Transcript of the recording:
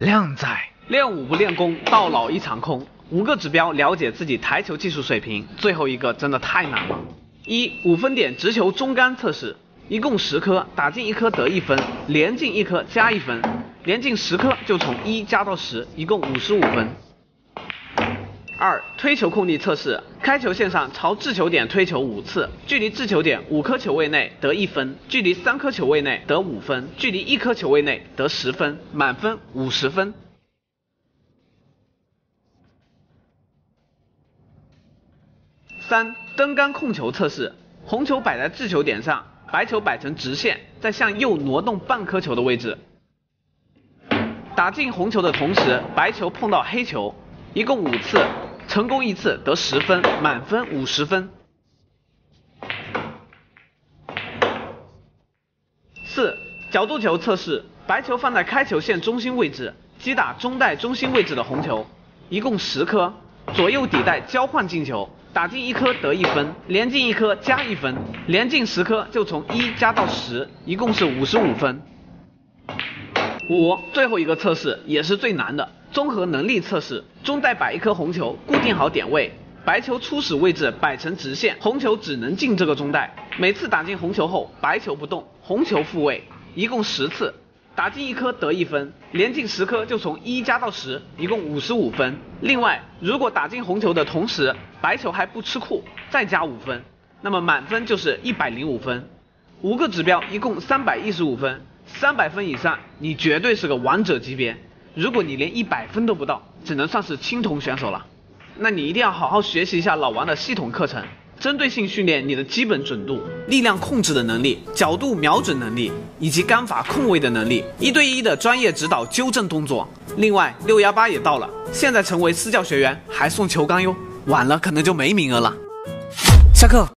靓仔，练武不练功，到老一场空。5个指标了解自己台球技术水平，最后一个真的太难了。1.5分点直球中杆测试，一共10颗，打进1颗得1分，连进1颗加1分，连进10颗就从1加到10，一共55分。2. 推球控力测试，开球线上朝制球点推球5次，距离制球点5颗球位内得1分，距离3颗球位内得5分，距离1颗球位内得10分，满分50分。3. 登杆控球测试，红球摆在制球点上，白球摆成直线，再向右挪动半颗球的位置，打进红球的同时，白球碰到黑球，一共5次，成功1次得10分，满分50分。4. 角度球测试，白球放在开球线中心位置，击打中带中心位置的红球，一共10颗，左右底带交换进球，打进1颗得1分，连进1颗加1分，连进10颗就从1加到10，一共是55分。5. 最后一个测试也是最难的，综合能力测试，中带摆1颗红球，固定好点位，白球初始位置摆成直线，红球只能进这个中带，每次打进红球后，白球不动，红球复位，一共10次，打进1颗得1分，连进10颗就从1加到10，一共55分。另外，如果打进红球的同时，白球还不吃库，再加5分，那么满分就是105分。5个指标一共315分，300分以上你绝对是个王者级别。如果你连100分都不到，只能算是青铜选手了。那你一定要好好学习一下老王的系统课程，针对性训练你的基本准度、力量控制的能力、角度瞄准能力以及杆法控位的能力，1对1的专业指导纠正动作。另外，618也到了，现在成为私教学员还送球杆哟，晚了可能就没名额了。下课。